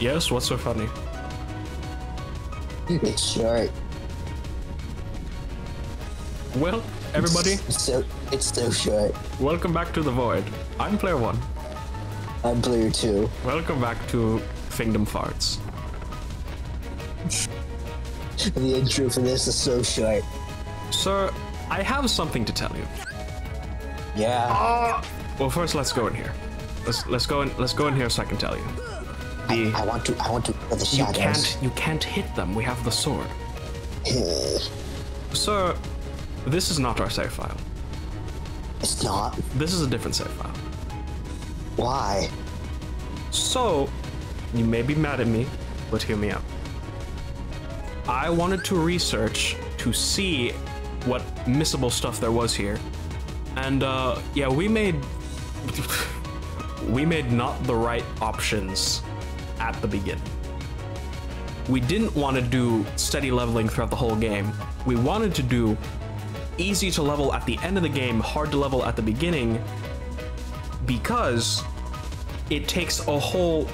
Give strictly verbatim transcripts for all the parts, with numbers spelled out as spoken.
Yes, what's so funny? It's short. Well, everybody, it's so, it's so short. Welcome back to the void. I'm player one. I'm player two. Welcome back to Kingdom Farts. The intro for this is so short. Sir, I have something to tell you. Yeah. Uh, well, first let's go in here. Let's let's go in. Let's go in here so I can tell you. The, I, I want to. I want to. The shadows. You can't. You can't hit them. We have the sword. Sir, this is not our save file. It's not. This is a different save file. Why? So, you may be mad at me, but hear me out. I wanted to research to see what missable stuff there was here, and uh, yeah, we made. We made not the right options at the beginning. We didn't want to do steady leveling throughout the whole game. We wanted to do easy to level at the end of the game, hard to level at the beginning, because it takes a whole...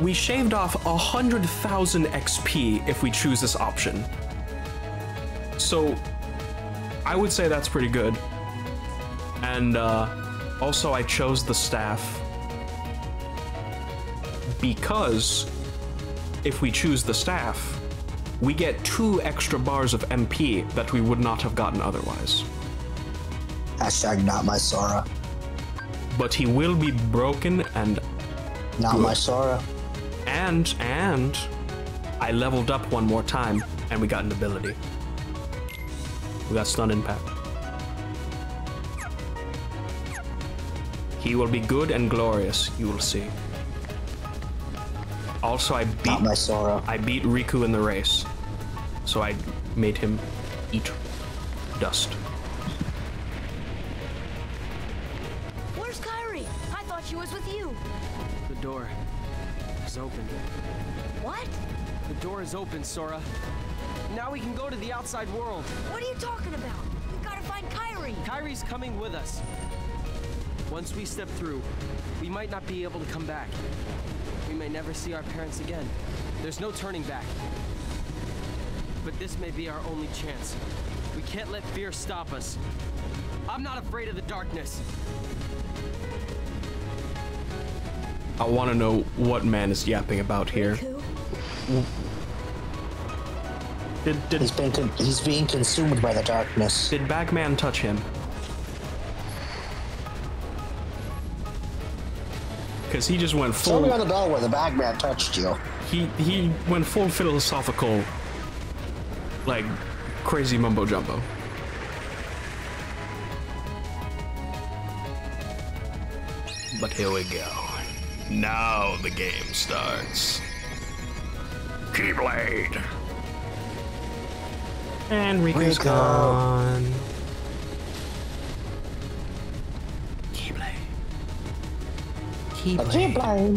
We shaved off one hundred thousand X P if we choose this option. So I would say that's pretty good. And uh, also I chose the staff because if we choose the staff, we get two extra bars of M P that we would not have gotten otherwise. Hashtag not my Sora. But he will be broken and... Not good. My Sora. And, and... I leveled up one more time, and we got an ability. We got Stun Impact. He will be good and glorious, you will see. Also, I beat Not my Sora. I beat Riku in the race, so I made him eat dust. Where's Kairi? I thought she was with you. The door is open. What? The door is open, Sora. Now we can go to the outside world. What are you talking about? We've got to find Kairi. Kairi's coming with us. Once we step through, we might not be able to come back. We may never see our parents again. There's no turning back. But this may be our only chance. We can't let fear stop us. I'm not afraid of the darkness. I want to know what man is yapping about here. Who? Did, did, he's, been con he's being consumed by the darkness. Did Bagman touch him? Because he just went full. Tell me on the bell where the Bagman touched you. He he went full philosophical, like crazy mumbo jumbo. But here we go. Now the game starts. Keyblade. And Rico's Rico. gone. Keyblade.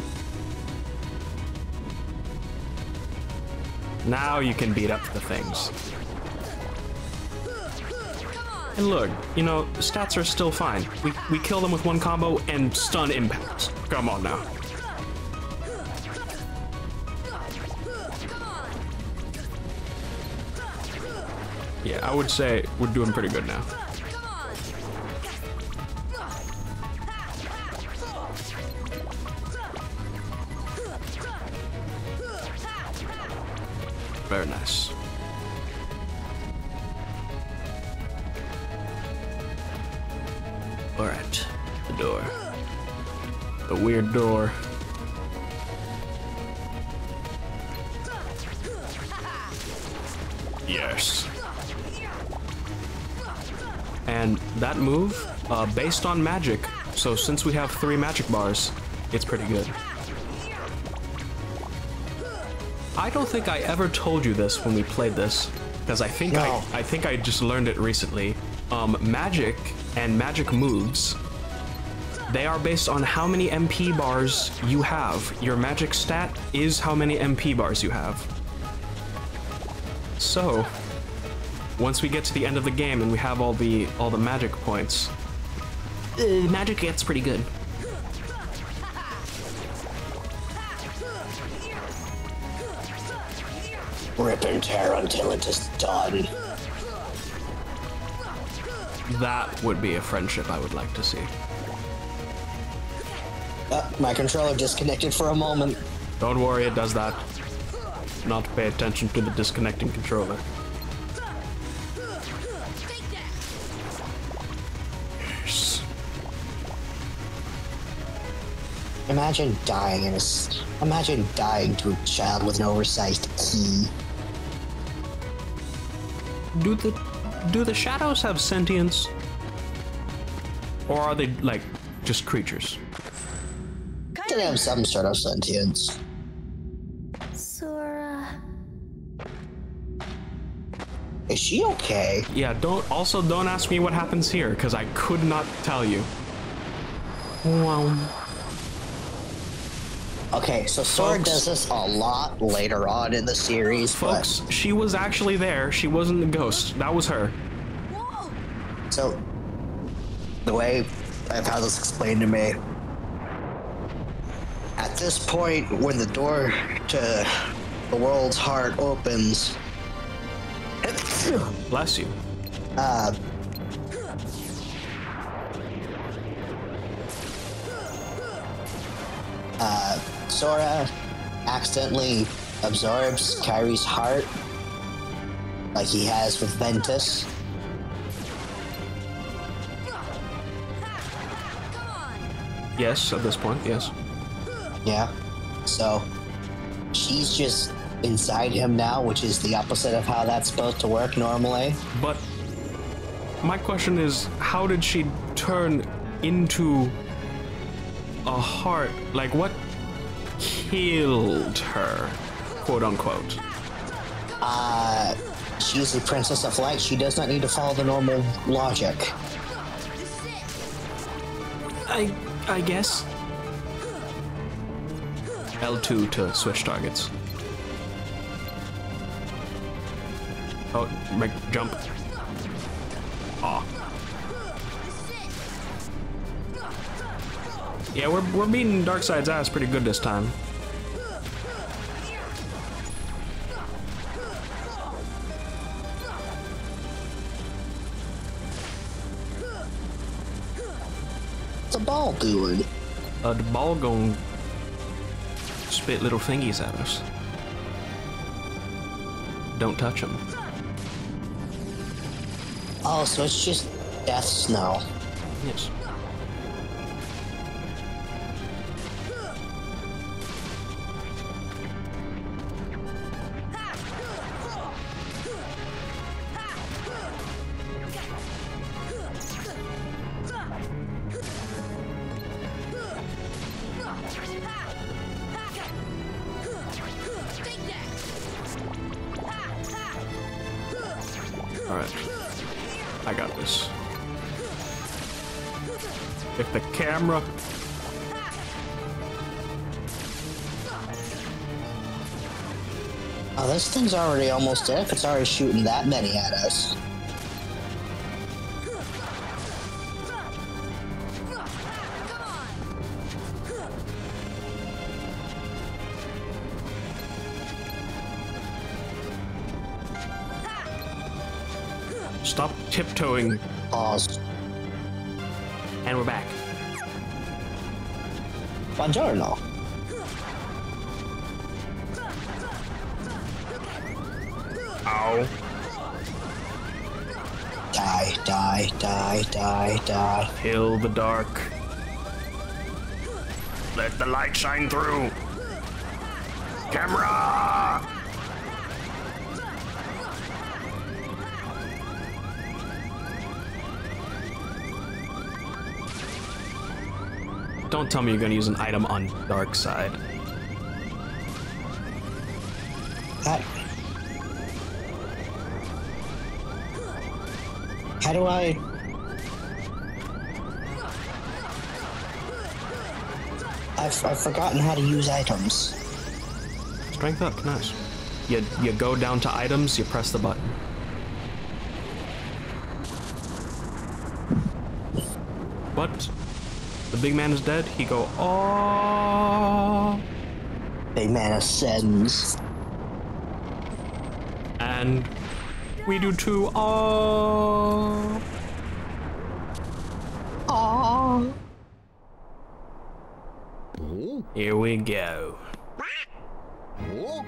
Now you can beat up the things. And look, you know, stats are still fine. We, we kill them with one combo and stun impacts. Come on now. Yeah, I would say we're doing pretty good now. Very nice. All right, the door. The weird door. Yes. And that move, uh, based on magic. So since we have three magic bars, it's pretty good. I don't think I ever told you this when we played this, because I think no. I, I think I just learned it recently. Um, magic and magic moves, they are based on how many M P bars you have. Your magic stat is how many M P bars you have. So, once we get to the end of the game and we have all the all the magic points, uh, magic gets pretty good. Rip and tear until it is done. That would be a friendship I would like to see. Uh, my controller disconnected for a moment. Don't worry, it does that. Not pay attention to the disconnecting controller. Yes. Imagine dying in a... Imagine dying to a child with an oversized key. Do the... Do the shadows have sentience? Or are they, like, just creatures? They have some sort of sentience. Sora... Is she okay? Yeah, don't... Also, don't ask me what happens here, because I could not tell you. Wow. Okay, so Sora folks, does this a lot later on in the series, folks, but... she was actually there. She wasn't a ghost. That was her. Whoa. So, the way I've had this explained to me, at this point, when the door to the world's heart opens... Bless you. Uh... Uh... Sora accidentally absorbs Kairi's heart, like he has with Ventus. Yes, at this point, yes. Yeah, so she's just inside him now, which is the opposite of how that's supposed to work normally. But my question is, how did she turn into a heart? Like, what killed her, quote unquote? Uh, she's the Princess of Light. She does not need to follow the normal logic. I, I guess. L two to switch targets. Oh, make jump. Aw. Yeah, we're, we're beating Darkseid's ass pretty good this time. What's a ball doing? A ball going... spit little thingies at us. Don't touch them. Oh, so it's just death snow. Yes. Camera. Oh, this thing's already almost dead. It's already shooting that many at us. Stop tiptoeing. Pause. And we're back. Buongiorno. Ow. Die, die, die, die, die. Kill the dark. Let the light shine through. Camera! Don't tell me you're gonna use an item on Darkseid. That... How do I... I've, I've forgotten how to use items. Strength up, nice. You, you go down to items, you press the button. What? The big man is dead, he go, oh. Big man ascends. and we do too. Aww. Aww. Here we go. Oh,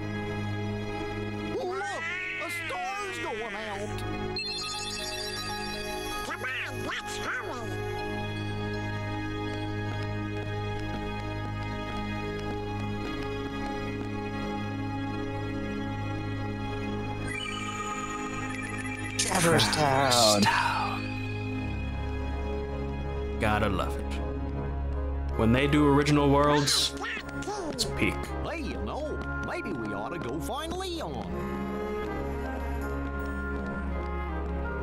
look, a star's going out. Come on, let's hurry. Traverse Town. Town. Gotta love it. When they do original worlds, it's peak. Hey, you know, maybe we ought to go find Leon.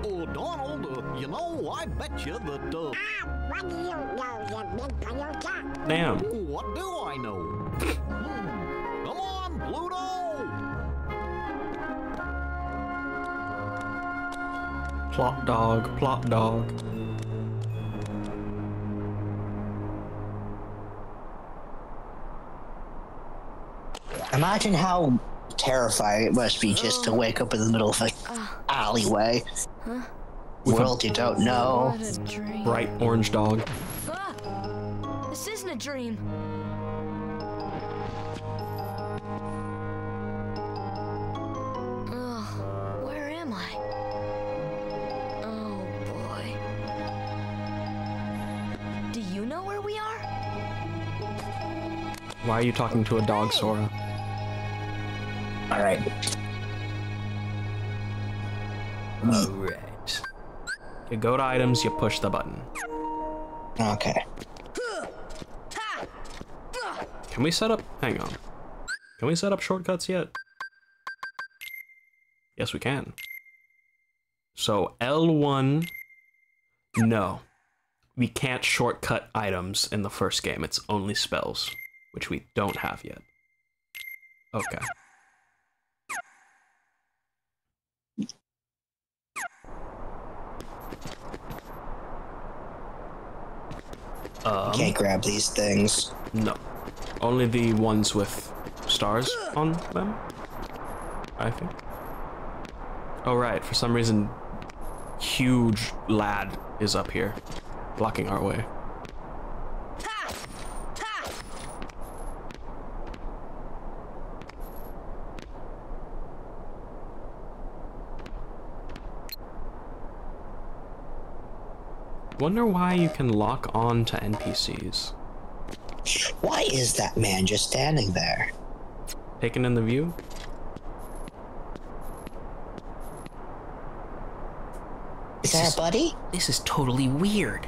Oh, Donald, uh, you know, I bet you that, uh... Ah, what do you know, you big palooka? Damn. What do I know? hmm. Come on, Pluto! Plop dog, plop dog. Imagine how terrifying it must be just to wake up in the middle of an alleyway. Huh? World you don't know. Bright orange dog. Fuck. This isn't a dream. Oh, where am I? Oh boy. Do you know where we are? Why are you talking to a dog, Sora? All right. All right. You go to items, you push the button. Okay. Can we set up? Hang on. Can we set up shortcuts yet? Yes, we can. So L one. No. We can't shortcut items in the first game. It's only spells, which we don't have yet. Okay. Um, can't grab these things. No. Only the ones with stars on them, I think. Oh, right. For some reason, huge lad is up here, blocking our way. Wonder why you can lock on to N P Cs. Why is that man just standing there? Taking in the view? Is that a buddy? This is totally weird.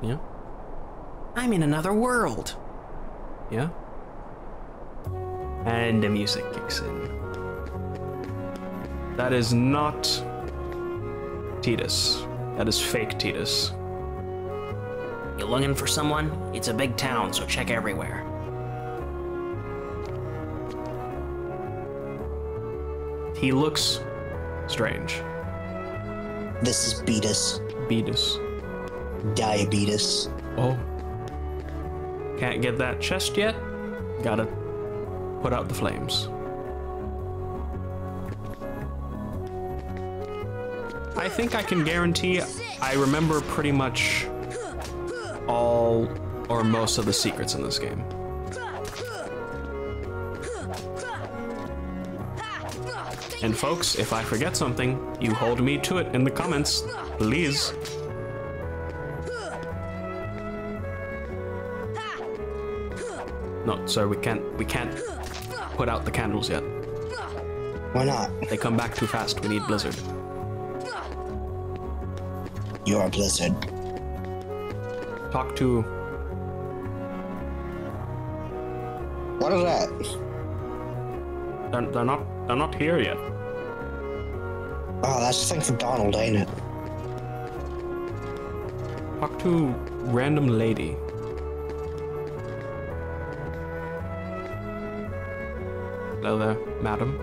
Yeah? I'm in another world. Yeah? And the music kicks in. That is not Tidus. That is fake Tidus. You looking for someone? It's a big town, so check everywhere. He looks strange. This is Betus. Betus. Diabetes. Oh. Can't get that chest yet? Gotta put out the flames. I think I can guarantee I remember pretty much all or most of the secrets in this game. And folks, if I forget something, you hold me to it in the comments, please. No, sir, we can't, we can't put out the candles yet. Why not? They come back too fast, we need Blizzard. You are Blizzard. Talk to... What is that? They're, they're not... They're not here yet. Oh, that's the thing for Donald, ain't it? Talk to... random lady. Hello there, madam.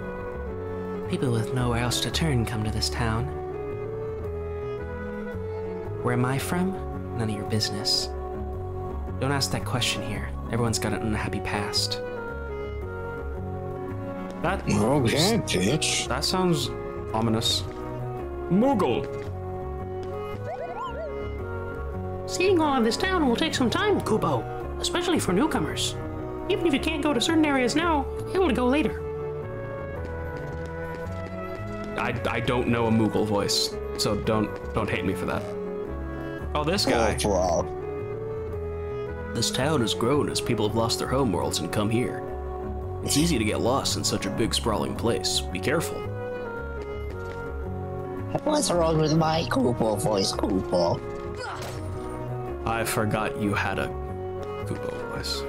People with nowhere else to turn come to this town. Where am I from? None of your business. Don't ask that question here. Everyone's got an unhappy past. That okay, bitch. That sounds ominous. Moogle. Seeing all of this town will take some time, Kubo, especially for newcomers. Even if you can't go to certain areas now, you'll be able to go later. I, I don't know a Moogle voice, so don't don't hate me for that. Oh, this guy. Oh, wow. This town has grown as people have lost their homeworlds and come here. It's easy to get lost in such a big, sprawling place. Be careful. What's wrong with my Koopa voice, Koopa? I forgot you had a Koopa voice.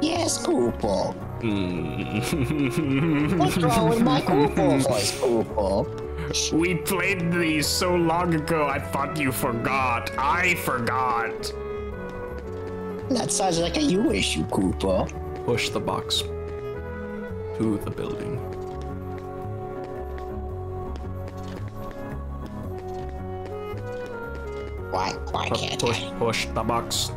Yes, Koopa. Mm. What's wrong with my Koopa voice, Koopa? We played these so long ago, I thought you forgot. I forgot. That sounds like a you issue, Koopa. Push the box to the building. Why? Why can't push, I? Push the box.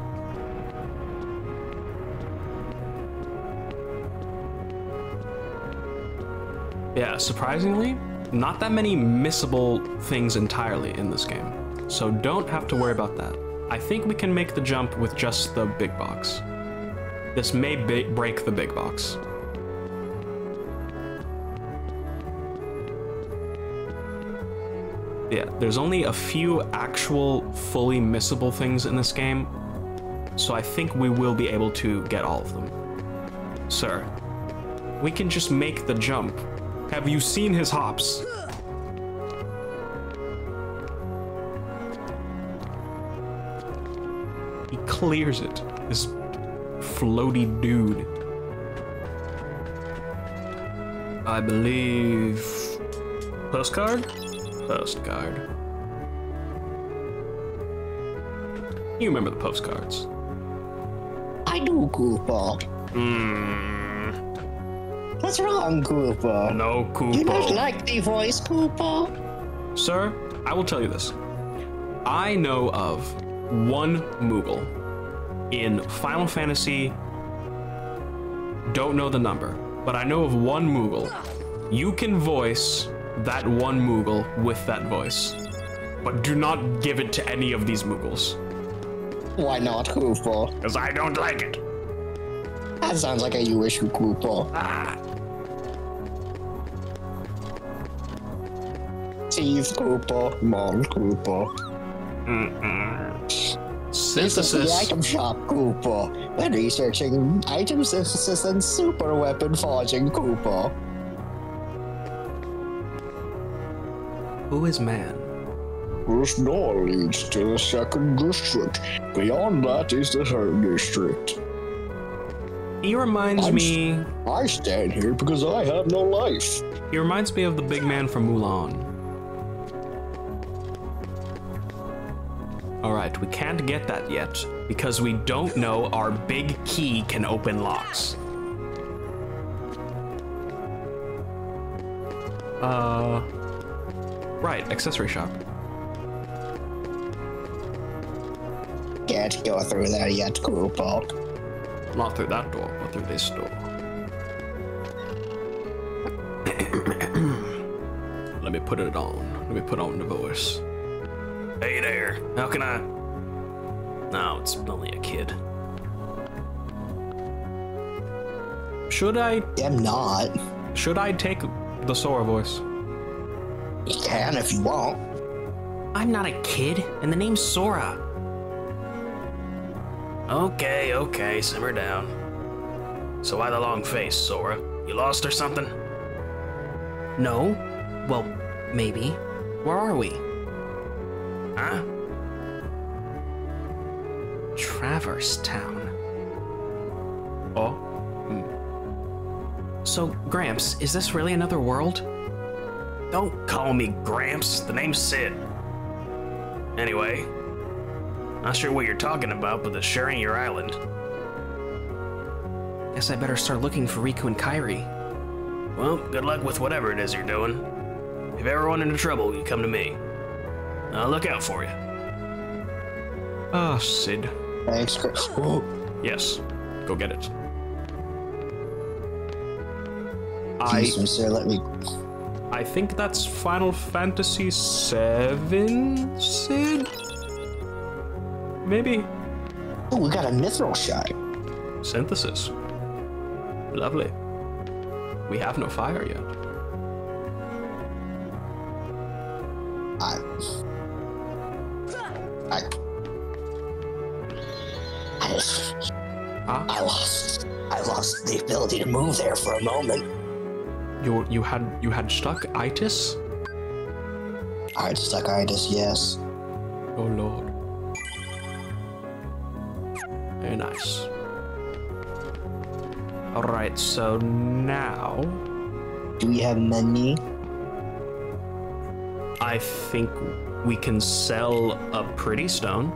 Yeah, surprisingly, not that many missable things entirely in this game, so don't have to worry about that. I think we can make the jump with just the big box. This may ba- break the big box. Yeah, there's only a few actual fully missable things in this game, so I think we will be able to get all of them. Sir, we can just make the jump. Have you seen his hops? He clears it. This floaty dude. I believe... Postcard? Postcard. You remember the postcards. I do, Koopa. Mm. What's wrong, Koopa? No, Koopa. You don't like the voice, Koopa? Sir, I will tell you this. I know of one Moogle in Final Fantasy, don't know the number, but I know of one Moogle. You can voice that one Moogle with that voice, but do not give it to any of these Moogles. Why not, Koopa? Because I don't like it. That sounds like a you issue, Koopa. Ah. Tease, Koopa. Mom, Koopa. Mm-mm. Synthesis. The item shop, Koopa. We're researching item synthesis and super weapon forging, Koopa. Who is man? This door leads to the second district. Beyond that is the third district. He reminds I'm me. St I stand here because I have no life. He reminds me of the big man from Mulan. Alright, we can't get that yet, because we don't know our big key can open locks. Uh... Right, accessory shop. Can't go through there yet, Koopa. Not through that door, but through this door. Let me put it on. Let me put on the voice. Hey there, how can I? No, it's only a kid. Should I? I'm not. Should I take the Sora voice? You can if you want. I'm not a kid, and the name's Sora. Okay, okay, simmer down. So why the long face, Sora? You lost or something? No. Well, maybe. Where are we? Huh? Traverse Town. Oh? Mm. So, Gramps, is this really another world? Don't call me Gramps. The name's Sid. Anyway, not sure what you're talking about, but this sure ain't your island. Guess I better start looking for Riku and Kairi. Well, good luck with whatever it is you're doing. If ever run into trouble, you come to me. I'll look out for you. Ah, oh, Sid. Thanks, Chris. Yes, go get it. Please don't say let me. I think that's Final Fantasy seven, Sid? Maybe. Oh, we got a mithril shot. Synthesis. Lovely. We have no fire yet. I... I... I just... Huh? I lost... I lost the ability to move there for a moment. You you had... you had stuck-itis? I had stuck-itis, yes. Oh lord. Very nice. Alright, so now... Do we have money? I think we can sell a pretty stone.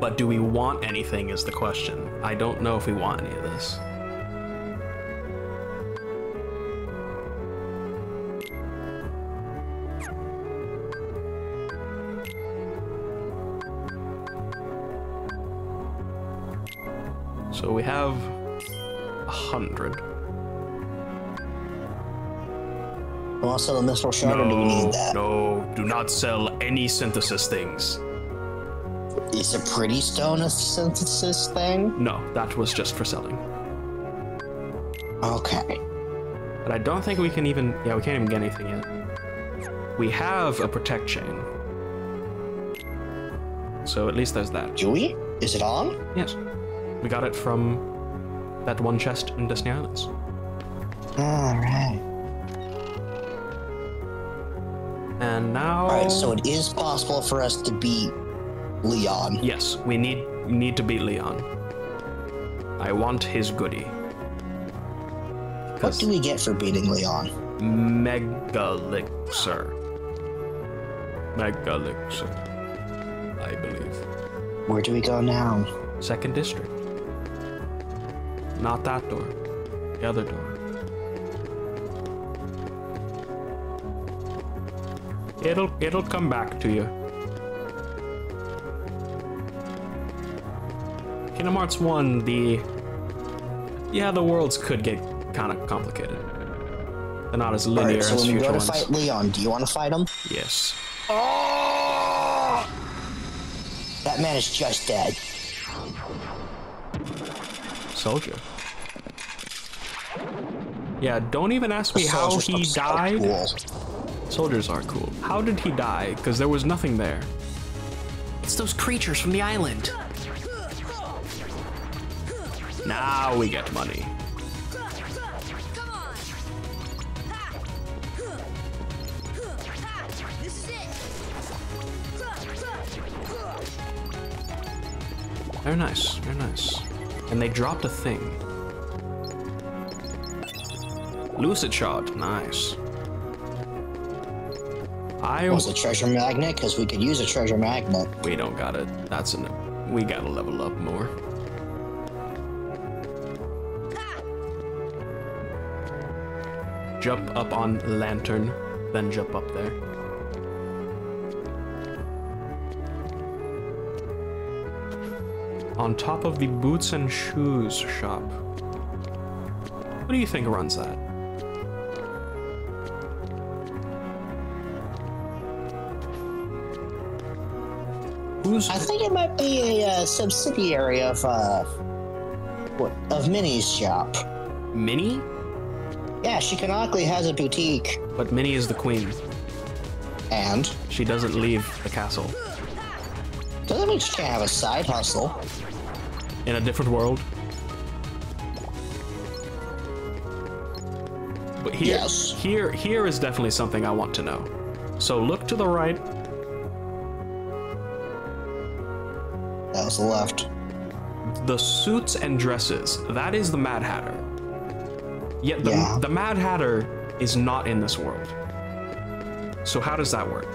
But do we want anything is the question. I don't know if we want any of this. So we have a hundred. You want to sell a missile shot no, or do we need that? No, do not sell any synthesis things. Is a pretty stone a synthesis thing? No, that was just for selling. Okay. But I don't think we can even, yeah, we can't even get anything yet. We have a protect chain. So at least there's that. Do we? Is it on? Yes. We got it from that one chest in Disney Islands. Alright. And now... Alright, so it is possible for us to beat Leon. Yes, we need need to beat Leon. I want his goodie. What do we get for beating Leon? Megalixir. Megalixir, I believe. Where do we go now? Second district. Not that door. The other door. It'll it'll come back to you. Kingdom Hearts one, the yeah the worlds could get kind of complicated. They're not as linear right, so as future ones. So when we go to fight Leon, do you want to fight him? Yes. Oh! That man is just dead. Soldier. Yeah, don't even ask me how he died. Soldiers are cool. How did he die? Because there was nothing there. It's those creatures from the island. Now we get money. Very nice, very nice. And they dropped a thing. Lucid shard, nice. I was a treasure magnet because we could use a treasure magnet. We don't got it. That's an. We gotta level up more. Jump up on lantern, then jump up there. On top of the boots and shoes shop. What do you think runs that? Who's I think it might be a uh, subsidiary of uh, what, of Minnie's shop. Minnie? Yeah, she canonically has a boutique. But Minnie is the queen. And? She doesn't leave the castle. Doesn't mean she can't have a side hustle. In a different world. But here, yes. here, here is definitely something I want to know. So look to the right. That was the left. The suits and dresses. That is the Mad Hatter. Yet the, yeah. the Mad Hatter is not in this world. So how does that work?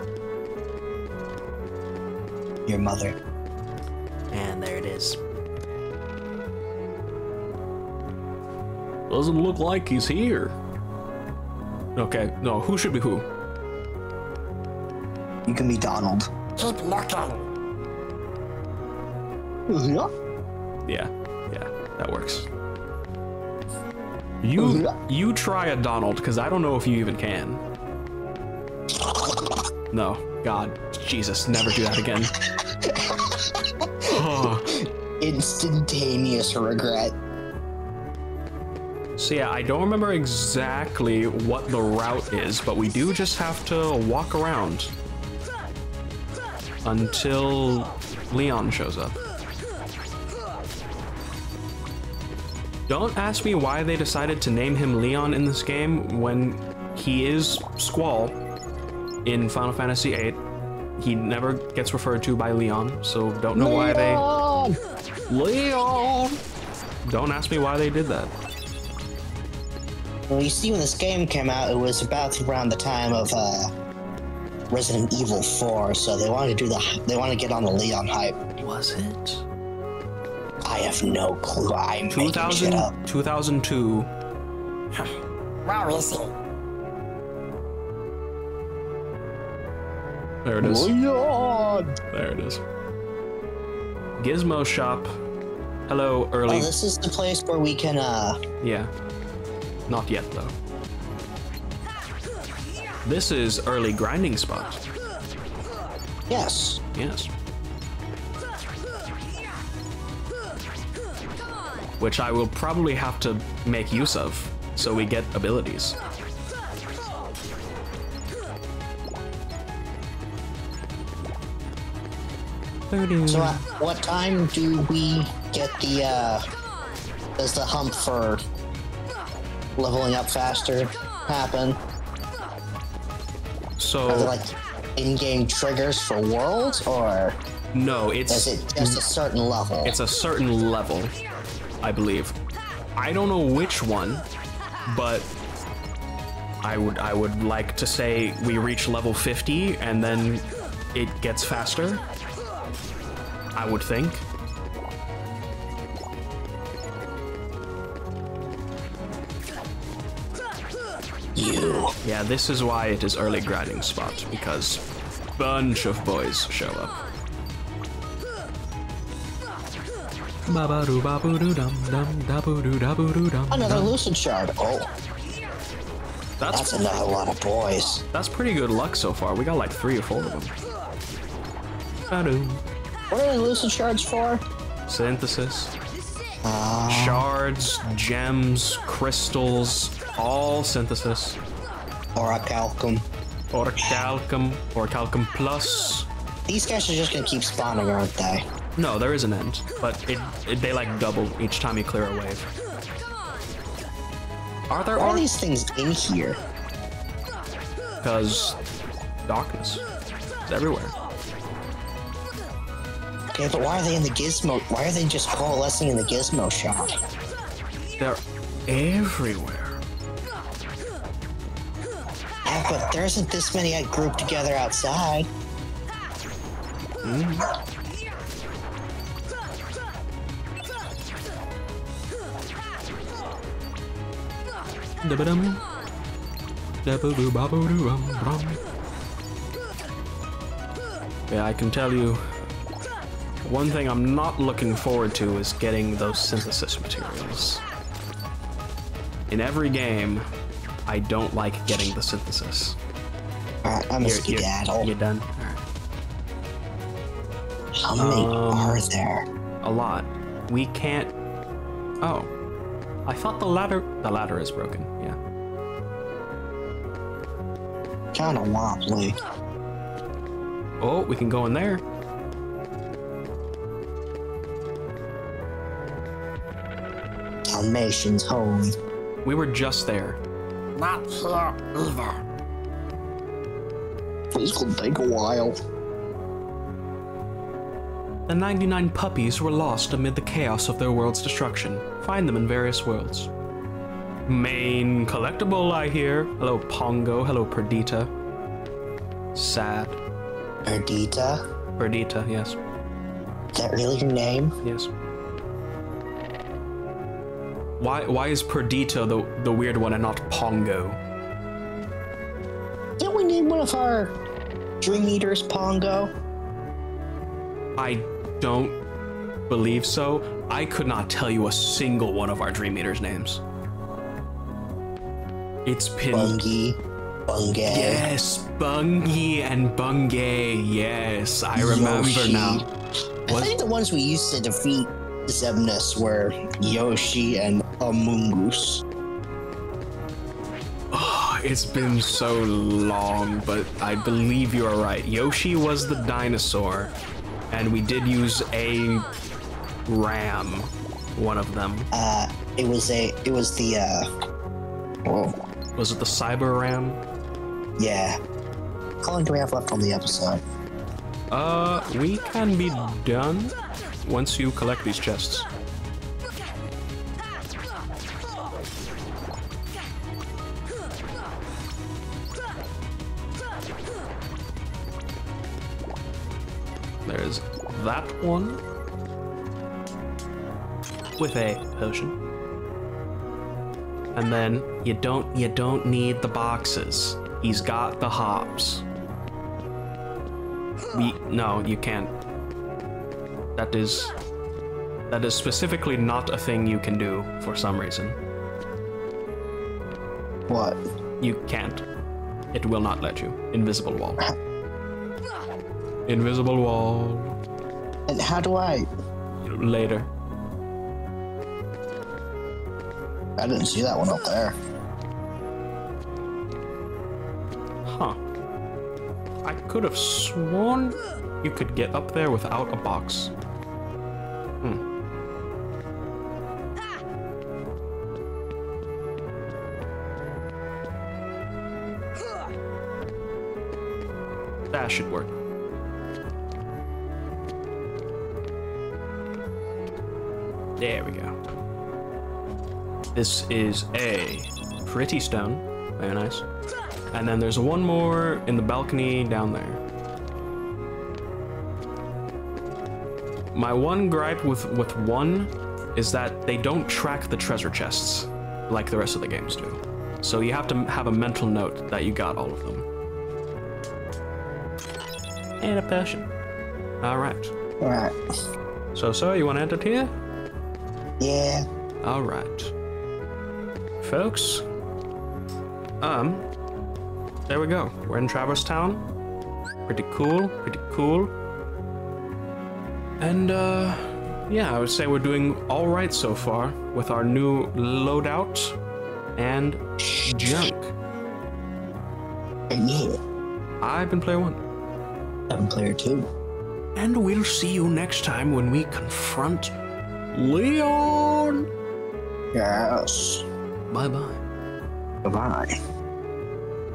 Your mother. And there it is. Doesn't look like he's here. Okay, no, who should be who? You can be Donald. Keep looking. Yeah, yeah, that works. You you try a Donald, because I don't know if you even can. No, God, Jesus, never do that again. Oh. Instantaneous regret. So yeah, I don't remember exactly what the route is, but we do just have to walk around until Leon shows up. Don't ask me why they decided to name him Leon in this game when he is Squall in Final Fantasy eight. He never gets referred to by Leon, so don't know why they... Leon! Don't ask me why they did that. Well, you see, when this game came out, it was about around the time of uh, Resident Evil four, so they wanted to do the... They wanted to get on the Leon hype. Was it? I have no clue. I'm making shit up. two thousand two. Where is he? There it is. Leon! There it is. Gizmo shop. Hello, early. Oh, this is the place where we can, uh... Yeah. Not yet, though. This is early grinding spot. Yes. Yes. Which I will probably have to make use of, so we get abilities. So at what time do we get the, uh, does the hump for leveling up faster happen? So... Are there, like, in-game triggers for worlds, or... No, it's... Is it just a certain level? It's a certain level. I believe. I don't know which one, but I would I would like to say we reach level fifty and then it gets faster. I would think. You. Yeah, this is why it is early grinding spot, because a bunch of boys show up. Another lucid shard. Oh, that's, that's another lot of boys. That's pretty good luck so far. We got like three or four of them. What are the lucid shards for? Synthesis. Uh, shards, gems, crystals, all synthesis. Orichalcum. Orichalcum. Orichalcum plus. These guys are just gonna keep spawning, aren't they? No, there is an end, but it, it they like double each time you clear a wave. Are there Why are these things in here? Because darkness is everywhere. Okay, but why are they in the gizmo? Why are they just coalescing in the gizmo shop? They're everywhere. Yeah, but there isn't this many grouped together outside. Mm. Yeah, I can tell you one thing I'm not looking forward to is getting those synthesis materials. In every game, I don't like getting the synthesis. Alright, I'm a skedaddle. You're done? Alright. How many um, are there? A lot. We can't... Oh. I thought the ladder... The ladder is broken, yeah. Kinda wobbly. Oh, we can go in there. Dalmatian's home. We were just there. Not here either. This will take a while. The ninety-nine puppies were lost amid the chaos of their world's destruction. Find them in various worlds. Main collectible, I hear. Hello, Pongo. Hello, Perdita. Sad. Perdita? Perdita, yes. Is that really your name? Yes. Why why is Perdita the, the weird one and not Pongo? Didn't we name one of our Dream Eaters Pongo? I don't believe so. I could not tell you a single one of our Dream Eaters' names. It's pinned. Bungie. Bungay. Yes, Bungie and Bungay. Yes, I remember Yoshi. now. What? I think the ones we used to defeat Xemnas were Yoshi and Amoongus. Oh, it's been so long, but I believe you are right. Yoshi was the dinosaur, and we did use a ram, one of them. Uh, it was a, it was the, uh, whoa. Was it the cyber ram? Yeah. How long do we have left on the episode? Uh, we can be done once you collect these chests. There's that one with a potion. And then you don't you don't need the boxes. He's got the hops. We, no, you can't. That is that is specifically not a thing you can do for some reason. What? You can't. It will not let you. Invisible wall. Invisible wall. And how do I? Later. I didn't see that one up there. Huh. I could have sworn you could get up there without a box. Hmm. That should work. There we go. This is a pretty stone. Very nice. And then there's one more in the balcony down there. My one gripe with, with one is that they don't track the treasure chests like the rest of the games do. So you have to have a mental note that you got all of them. And a potion. All right. All right. So, so you want to end it here? Yeah. All right. Folks, um, there we go. We're in Traverse Town. Pretty cool, pretty cool. And, uh, yeah, I would say we're doing all right so far with our new loadout and junk. And yeah. I've been player one. I've been player two. And we'll see you next time when we confront Leon. Yes. Bye-bye. Bye-bye.